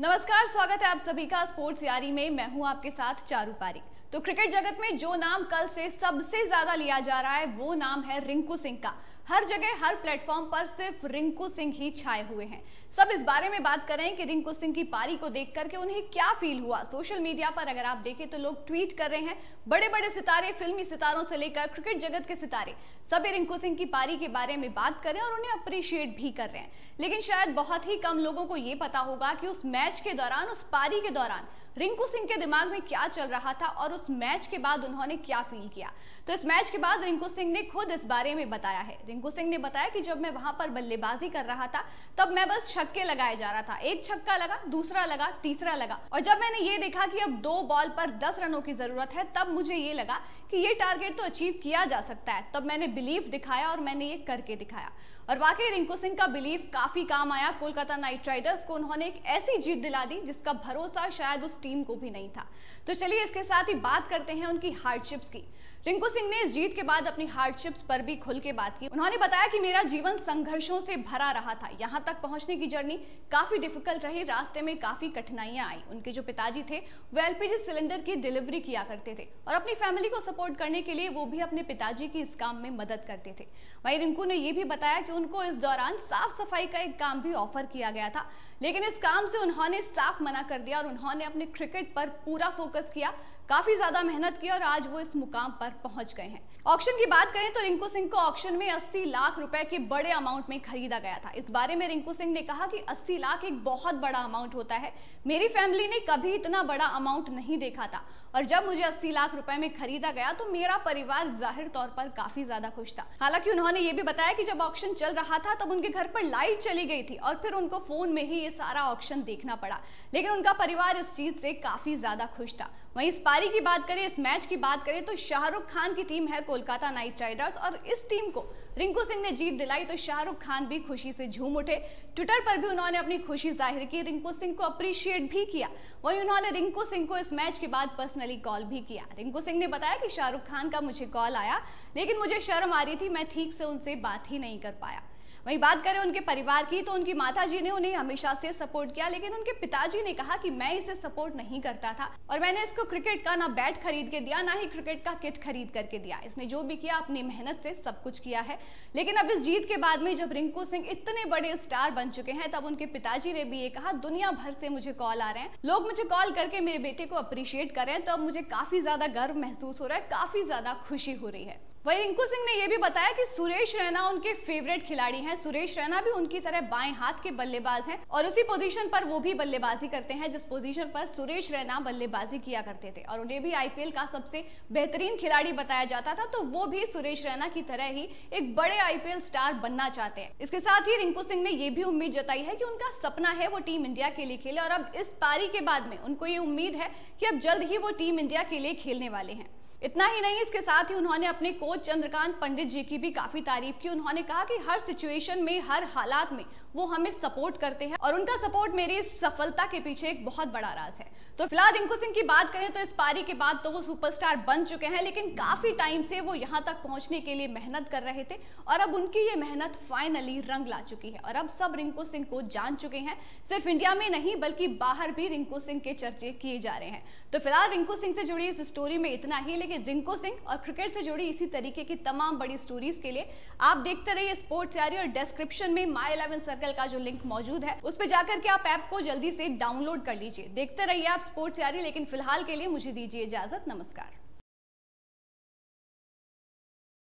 नमस्कार, स्वागत है आप सभी का स्पोर्ट्स यारी में। मैं हूं आपके साथ चारु पारीक। तो क्रिकेट जगत में जो नाम कल से सबसे ज्यादा लिया जा रहा है वो नाम है रिंकू सिंह का। हर जगह, हर प्लेटफॉर्म पर सिर्फ रिंकू सिंह ही छाए हुए हैं। सब इस बारे में बात करें कि रिंकू सिंह की पारी को देख करके उन्हें क्या फील हुआ। सोशल मीडिया पर अगर आप देखें तो लोग ट्वीट कर रहे हैं, बड़े बड़े सितारे, फिल्मी सितारों से लेकर क्रिकेट जगत के सितारे सभी रिंकू सिंह की पारी के बारे में बात कर रहे हैं और उन्हें अप्रिशिएट भी कर रहे हैं। लेकिन शायद बहुत ही कम लोगों को ये पता होगा कि उस मैच के दौरान, उस पारी के दौरान रिंकू सिंह के दिमाग में क्या चल रहा था और उस मैच के बाद उन्होंने क्या फील किया। तो इस मैच के बाद रिंकू सिंह ने खुद इस बारे में बताया है। रिंकू सिंह ने बताया कि जब मैं वहां पर बल्लेबाजी कर रहा था तब मैं बस छक्के लगाए जा रहा था। एक छक्का लगा, दूसरा लगा, तीसरा लगा और जब मैंने ये देखा कि अब 2 बॉल पर 10 रनों की जरूरत है तब मुझे ये लगा कि ये टारगेट तो अचीव किया जा सकता है। तब मैंने बिलीफ दिखाया और मैंने ये करके दिखाया और वाकई रिंकू सिंह का बिलीफ काफी काम आया। कोलकाता नाइट राइडर्स को उन्होंने एक ऐसी जीत दिला दी जिसका भरोसा शायद उस टीम को भी नहीं था। तो चलिए इसके साथ ही बात करते हैं उनकी हार्डशिप्स की। रिंकू सिंह ने इस जीत के बाद अपनी हार्डशिप्स पर भी खुल के बात की। उन्होंने बताया कि मेरा जीवन संघर्षों से भरा रहा था, यहाँ तक पहुंचने की जर्नी काफी डिफिकल्ट रही, रास्ते में काफी कठिनाइयां आई। उनके जो पिताजी थे वो LPG सिलेंडर की डिलीवरी किया करते थे और अपनी फैमिली को सपोर्ट करने के लिए वो भी अपने पिताजी की इस काम में मदद करते थे। वहीं रिंकू ने यह भी बताया कि उनको इस दौरान साफ सफाई का एक काम भी ऑफर किया गया था लेकिन इस काम से उन्होंने साफ मना कर दिया और उन्होंने अपने क्रिकेट पर पूरा फोकस किया, काफी ज्यादा मेहनत की और आज वो इस मुकाम पर पहुंच गए हैं। ऑक्शन की बात करें तो रिंकू सिंह को ऑक्शन में 80 लाख रुपए के बड़े अमाउंट में खरीदा गया था। इस बारे में रिंकू सिंह ने कहा कि 80 लाख एक बहुत बड़ा अमाउंट होता है, मेरी फैमिली ने कभी इतना बड़ा अमाउंट नहीं देखा था और जब मुझे 80 लाख रुपए में खरीदा गया तो मेरा परिवार जाहिर तौर पर काफी ज्यादा खुश था। हालांकि उन्होंने ये भी बताया कि जब ऑक्शन चल रहा था तब उनके घर पर लाइट चली गई थी और फिर उनको फोन में ही ये सारा ऑक्शन देखना पड़ा लेकिन उनका परिवार इस चीज से काफी ज्यादा खुश था। वहीं इस पारी की बात करें, इस मैच की बात करें तो शाहरुख खान की टीम है कोलकाता नाइट राइडर्स और इस टीम को रिंकू सिंह ने जीत दिलाई तो शाहरुख खान भी खुशी से झूम उठे। ट्विटर पर भी उन्होंने अपनी खुशी जाहिर की, रिंकू सिंह को अप्रिशिएट भी किया। वहीं उन्होंने रिंकू सिंह को इस मैच के बाद पर्सनली कॉल भी किया। रिंकू सिंह ने बताया कि शाहरुख खान का मुझे कॉल आया लेकिन मुझे शर्म आ रही थी, मैं ठीक से उनसे बात ही नहीं कर पाया। वहीं बात करें उनके परिवार की तो उनकी माताजी ने उन्हें हमेशा से सपोर्ट किया लेकिन उनके पिताजी ने कहा कि मैं इसे सपोर्ट नहीं करता था और मैंने इसको क्रिकेट का ना बैट खरीद के दिया, ना ही क्रिकेट का किट खरीद करके दिया। इसने जो भी किया अपनी मेहनत से सब कुछ किया है। लेकिन अब इस जीत के बाद में जब रिंकू सिंह इतने बड़े स्टार बन चुके हैं तब उनके पिताजी ने भी ये कहा, दुनिया भर से मुझे कॉल आ रहे हैं, लोग मुझे कॉल करके मेरे बेटे को अप्रिशिएट कर रहे हैं तो अब मुझे काफी ज्यादा गर्व महसूस हो रहा है, काफी ज्यादा खुशी हो रही है। वहीं रिंकू सिंह ने यह भी बताया कि सुरेश रैना उनके फेवरेट खिलाड़ी हैं। सुरेश रैना भी उनकी तरह बाएं हाथ के बल्लेबाज हैं और उसी पोजीशन पर वो भी बल्लेबाजी करते हैं जिस पोजीशन पर सुरेश रैना बल्लेबाजी किया करते थे और उन्हें भी IPL का सबसे बेहतरीन खिलाड़ी बताया जाता था। तो वो भी सुरेश रैना की तरह ही एक बड़े IPL स्टार बनना चाहते हैं। इसके साथ ही रिंकू सिंह ने यह भी उम्मीद जताई है कि उनका सपना है वो टीम इंडिया के लिए खेले और अब इस पारी के बाद में उनको ये उम्मीद है कि अब जल्द ही वो टीम इंडिया के लिए खेलने वाले हैं। इतना ही नहीं, इसके साथ ही उन्होंने अपने कोच चंद्रकांत पंडित जी की भी काफी तारीफ की। उन्होंने कहा कि हर सिचुएशन में, हर हालात में वो हमें सपोर्ट करते हैं और उनका सपोर्ट मेरी सफलता के पीछे एक बहुत बड़ा राज है। तो फिलहाल रिंकू सिंह की बात करें तो इस पारी के बाद तो वो सुपरस्टार बन चुके हैं लेकिन काफी टाइम से वो यहाँ तक पहुंचने के लिए मेहनत कर रहे थे और अब उनकी ये मेहनत फाइनली रंग ला चुकी है और अब सब रिंकू सिंह को जान चुके हैं। सिर्फ इंडिया में नहीं बल्कि बाहर भी रिंकू सिंह के चर्चे किए जा रहे हैं। तो फिलहाल रिंकू सिंह से जुड़ी इस स्टोरी में इतना ही लेकिन रिंकू सिंह और क्रिकेट से जुड़ी इसी तरीके की तमाम बड़ी स्टोरीज के लिए आप देखते रहिए स्पोर्ट्स यारी और डिस्क्रिप्शन में माय 11 सर्कल का जो लिंक मौजूद है उस पर जाकर के आप ऐप को जल्दी से डाउनलोड कर लीजिए। देखते रहिए आप स्पोर्ट्स यारी, लेकिन फिलहाल के लिए मुझे दीजिए इजाजत। नमस्कार।